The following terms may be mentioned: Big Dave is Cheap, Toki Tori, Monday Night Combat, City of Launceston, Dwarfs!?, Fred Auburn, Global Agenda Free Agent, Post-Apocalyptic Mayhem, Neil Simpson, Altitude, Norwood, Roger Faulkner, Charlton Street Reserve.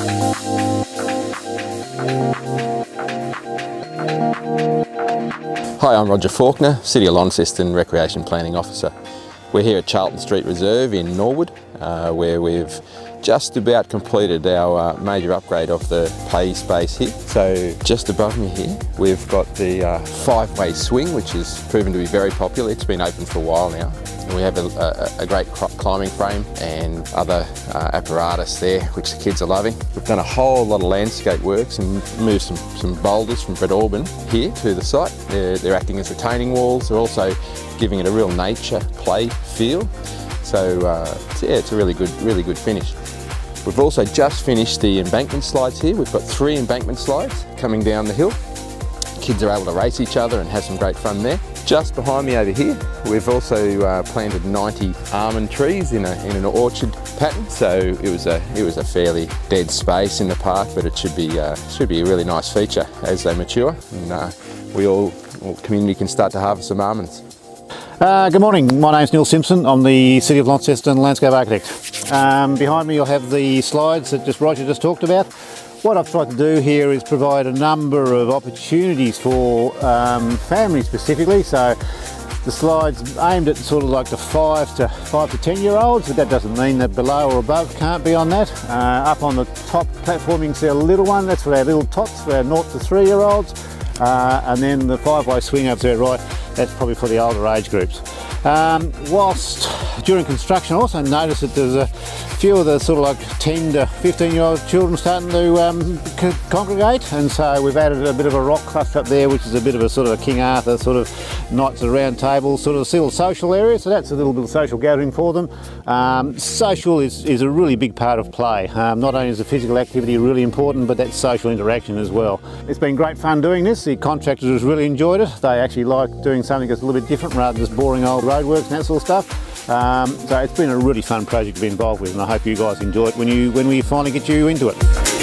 Hi, I'm Roger Faulkner, City of Launceston Recreation Planning Officer. We're here at Charlton Street Reserve in Norwood, where we've just about completed our major upgrade of the play space here. So just above me here, we've got the five-way swing, which has proven to be very popular. It's been open for a while now. And we have a great climbing frame and other apparatus there, which the kids are loving. We've done a whole lot of landscape works and moved some boulders from Fred Auburn here to the site. They're acting as retaining walls. They're also giving it a real nature play feel. So yeah, it's a really good finish. We've also just finished the embankment slides here. We've got 3 embankment slides coming down the hill. Kids are able to race each other and have some great fun there. Just behind me over here, we've also planted 90 almond trees in an orchard pattern. So it was a fairly dead space in the park, but it should be a really nice feature as they mature, and all community can start to harvest some almonds. Good morning, my name's Neil Simpson. I'm the City of Launceston Landscape Architect. Behind me you'll have the slides that Roger just talked about. What I've tried to do here is provide a number of opportunities for families specifically. So the slides aimed at sort of like the 5 to 10-year-olds, but that doesn't mean that below or above can't be on that. Up on the top platform you can see a little one, that's for our little tots, for our 0 to 3-year-olds. And then the 5-way swing up there, right, that's probably for the older age groups. Whilst during construction I also noticed that there's a few of the sort of like 10 to 15-year-old children starting to congregate, and so we've added a bit of a rock cluster up there, which is a bit of a sort of a King Arthur sort of Knights of the Round Table sort of little social area, so that's a little bit of social gathering for them. Social is a really big part of play. Not only is the physical activity really important, but that social interaction as well. It's been great fun doing this. The contractors have really enjoyed it. They actually like doing something that's a little bit different rather than just boring old roadworks and that sort of stuff. So it's been a really fun project to be involved with, and I hope you guys enjoy it when we finally get you into it.